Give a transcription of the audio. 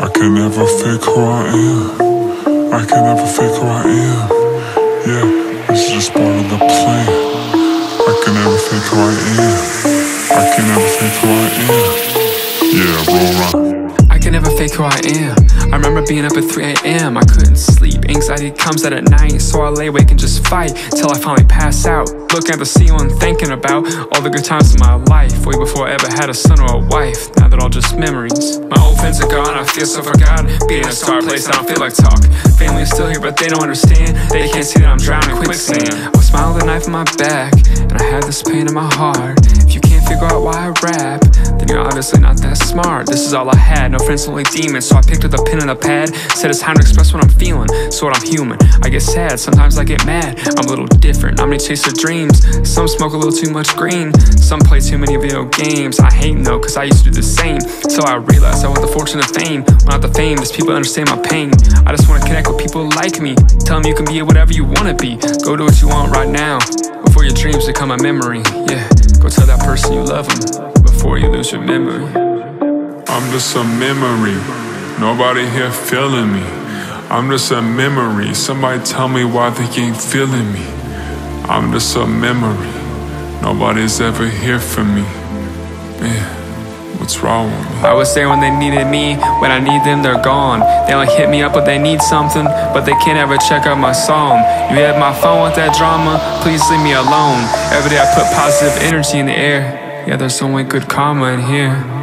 I can never fake who I am. I can never fake who I am. Yeah, it's just part of the plan. I can never fake who I am. I can never fake who I am. Yeah, roll on. I can never fake who I am. I remember being up at 3 AM, I couldn't sleep. Anxiety comes out at night, so I lay awake and just fight till I finally pass out, looking at the ceiling and thinking about all the good times in my life, way before I ever had a son or a wife. Now they're all just memories. My old friends are gone, I feel so forgotten. Being in a star place, I don't feel like talk. Family is still here, but they don't understand. They can't see that I'm drowning in quicksand. I was smiling with a knife in my back, and I had this pain in my heart. If you can't figure out why I rap, then you're obviously not that smart. This is all I had, no friends, only demons. So I picked up the pen and a pad, said it's time to express what I'm feeling. So what, I'm human, I get sad, sometimes I get mad. I'm a little different, I'm gonna chase the dream. Some smoke a little too much green, some play too many video games. I hate them though, cause I used to do the same. Till I realized I want the fortune of fame. When not the fame, there's people that understand my pain. I just wanna connect with people like me. Tell them you can be whatever you wanna be. Go do what you want right now, before your dreams become a memory. Yeah, go tell that person you love them, before you lose your memory. I'm just a memory, nobody here feeling me. I'm just a memory, somebody tell me why they ain't feeling me. I'm just a memory, nobody's ever here for me. Man, what's wrong with me? I was there when they needed me, when I need them they're gone. They only hit me up when they need something, but they can't ever check out my song. You had my phone with that drama, please leave me alone. Every day I put positive energy in the air. Yeah, there's only good karma in here.